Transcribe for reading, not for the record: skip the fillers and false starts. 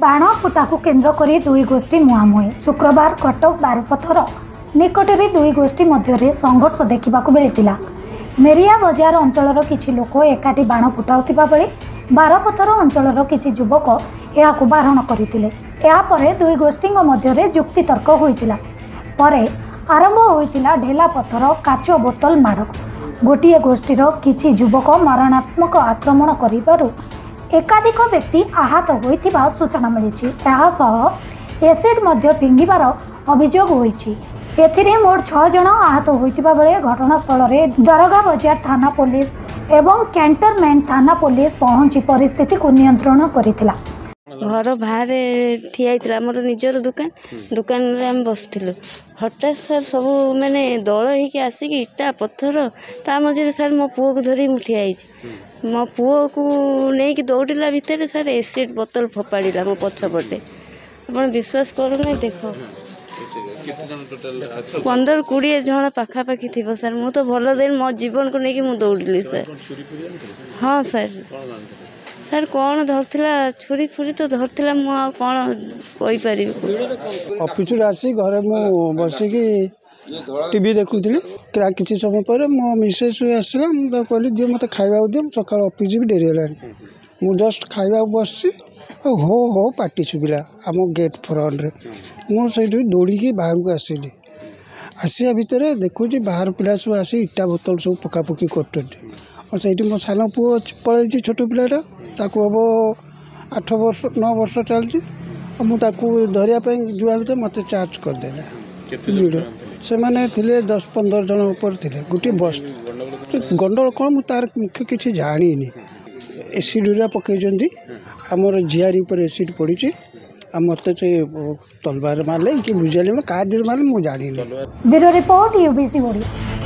बाण फुटा को केन्द्र कर दुई गोष्ठी मुहांमुही शुक्रवार कटक बारपथर निकटरे दुई गोष्ठी मध्य संघर्ष देखा मिलता। मेरिया बजार अंचल किसी लोक एकाठी बाण फुटाऊता बेले बारपथर अंचल किसी युवक यह बारण करते दुई गोष्ठी मध्य युक्तितर्क होता। आरंभ होता ढेला पथर काचो बोतल माड़। गोटे गोष्ठीर किसी युवक मारणात्मक आक्रमण कर एकाधिक व्यक्ति आहत होता सूचना मिली। एसिड फिंगिबार अभियोग होती। मोट 6 जन आहत होता बेले घटनास्थल दरगा बजार थाना पुलिस एवं कैंटनमेंट थाना पुलिस पहुंची परिस्थिति को नियंत्रण करिथिला। घर बाहर ठिया मोर निजर दुकान दुकान में आम बसलु। हटात सार सब मैंने दल हो आसिक इटा पथर ता मझे सार मो पुओ को धरी मुठियाई मो पुओ को लेकिन दौड़ला भितर सार एसिड बोतल फोपाड़ा मो पछपटे। आप विश्वास करूना देख 15-20 जन पाखापाखी थी सार। मु तो भल दे मो जीवन को लेकिन दौड़ली सार। हाँ सार सार कौन धरला छुरी फुरी तो धरला मुझे कौन कहीपर अफिस आसी घरे बसिक टीवी देखु थी। किसी समय पर मो मिसेस आसला मुझे कहली दिए मत खावा दिए सका अफिस भी डेरी है मुझ जस्ट खावा बस हो पार्टी शुभिला आम गेट फ्रंट्रे मुझे दौड़ी बाहर को आसली। आसा भितर देखुची बाहर पिला सब आसी इटा बोतल सब पकापकी कर। मो सान पुओ पलैची छोट पिलाटा ताकू हम 8 वर्ष 9 वर्ष चलती धरियापाई जुआ भर मत चार्ज करदेला। से मैंने थे 10-15 जन ऊपर थे गोटे बस गंडल कौन मुझे तार मुख्य किसी जानी। एसिड गुरा पकड़ आमर झियारी एसिड पड़ी मत तलवार मारे कि बुझाले क्या मारे मुझे जानी।